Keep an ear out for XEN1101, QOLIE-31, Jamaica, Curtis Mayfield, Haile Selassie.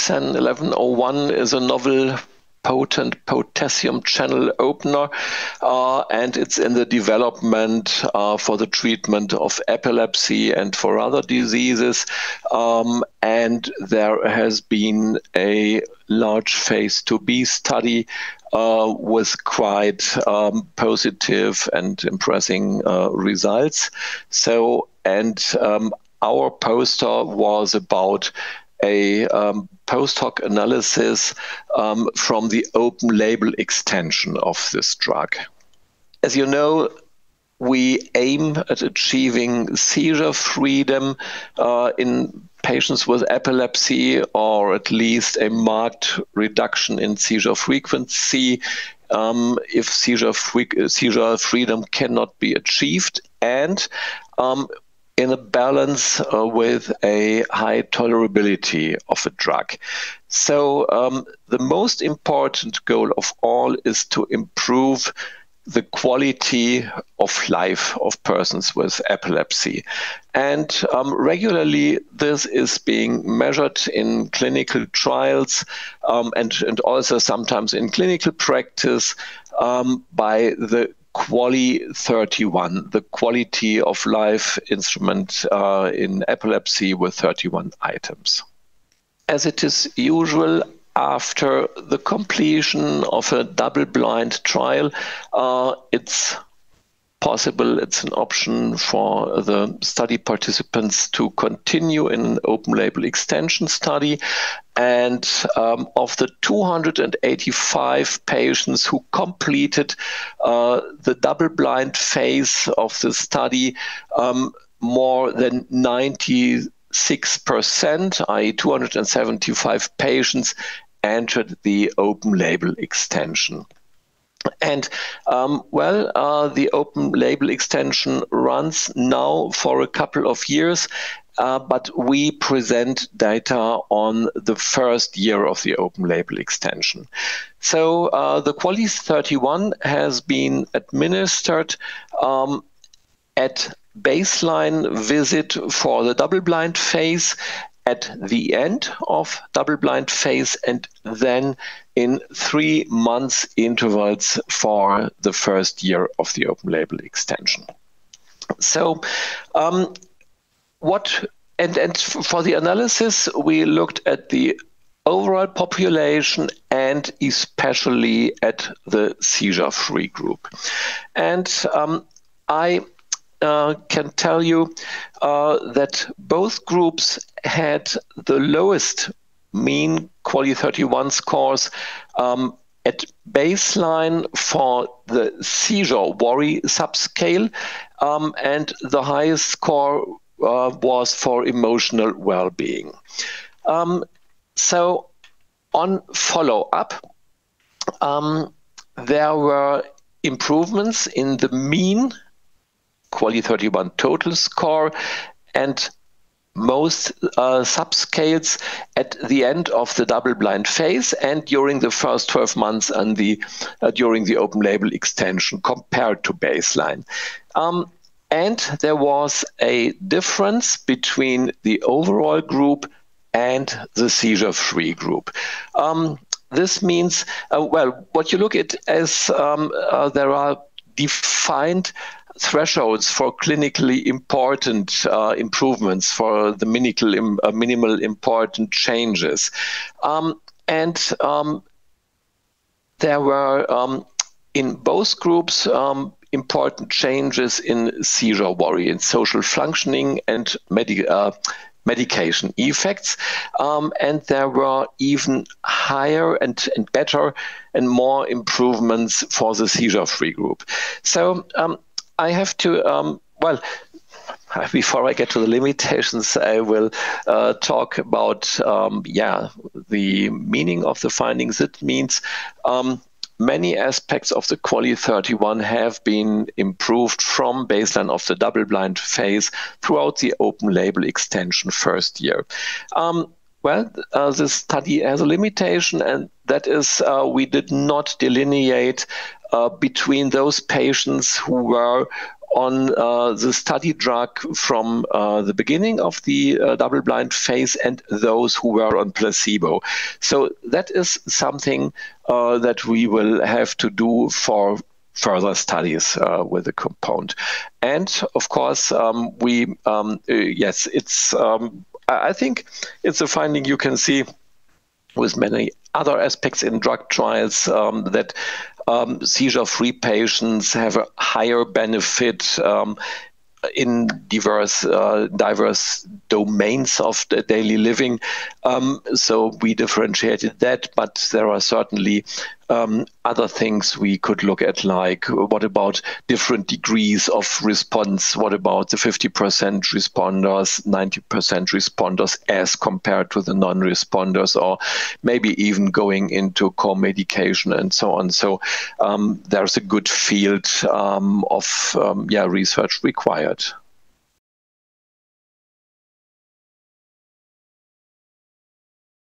XEN1101 is a novel potent potassium channel opener, and it's in the development for the treatment of epilepsy and for other diseases. And there has been a large phase 2b study with quite positive and impressing results. So, and our poster was about a post hoc analysis from the open label extension of this drug. As you know, we aim at achieving seizure freedom in patients with epilepsy, or at least a marked reduction in seizure frequency if seizure freedom cannot be achieved, and in a balance with a high tolerability of a drug. So the most important goal of all is to improve the quality of life of persons with epilepsy. And regularly this is being measured in clinical trials and also sometimes in clinical practice by the QOLIE-31, the quality of life instrument in epilepsy with 31 items. As it is usual, after the completion of a double-blind trial, it's possible, it's an option for the study participants to continue in an open-label extension study. And of the 285 patients who completed the double-blind phase of the study, more than 96%, i.e. 275 patients, entered the open-label extension. And well, the open label extension runs now for a couple of years, but we present data on the first year of the open label extension. So the QOLIE-31 has been administered at baseline visit for the double-blind phase, at the end of double-blind phase, and then in 3 months intervals for the first year of the open-label extension. So, and for the analysis, we looked at the overall population and especially at the seizure-free group. And I can tell you that both groups had the lowest mean QOLIE-31 scores at baseline for the seizure worry subscale, and the highest score was for emotional well-being. So on follow-up, there were improvements in the mean QOLIE-31 total score and most subscales at the end of the double-blind phase and during the first 12 months and during the open-label extension compared to baseline. And there was a difference between the overall group and the seizure-free group. This means, well, what you look at is there are defined thresholds for clinically important improvements, for the minimal important changes. There were, in both groups, important changes in seizure worry, in social functioning and medication effects. And there were even higher and better and more improvements for the seizure-free group. So, I have to, well, before I get to the limitations, I will talk about, yeah, the meaning of the findings. It means many aspects of the QOLIE-31 have been improved from baseline of the double-blind phase throughout the open-label extension first year. Well, this study has a limitation, and that is we did not delineate between those patients who were on the study drug from the beginning of the double-blind phase and those who were on placebo. So that is something that we will have to do for further studies with the compound. And of course, yes, it's, I think it's a finding you can see with many other aspects in drug trials that seizure-free patients have a higher benefit in diverse domains of daily living. So we differentiated that, but there are certainly other things we could look at, like what about different degrees of response? What about the 50% responders, 90% responders as compared to the non-responders, or maybe even going into co-medication and so on. So there's a good field of research required.